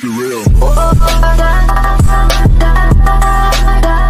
keep it real.